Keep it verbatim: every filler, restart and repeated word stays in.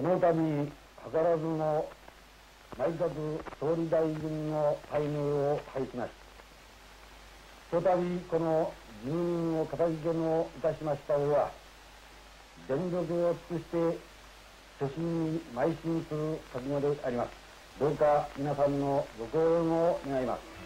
その度図らずも内閣総理大臣の拝命を拝しました。ひとたびこの人民を片付けのいたしました方は、全力を尽くして初心に邁進する覚悟であります。どうか皆さんのご協力を願います。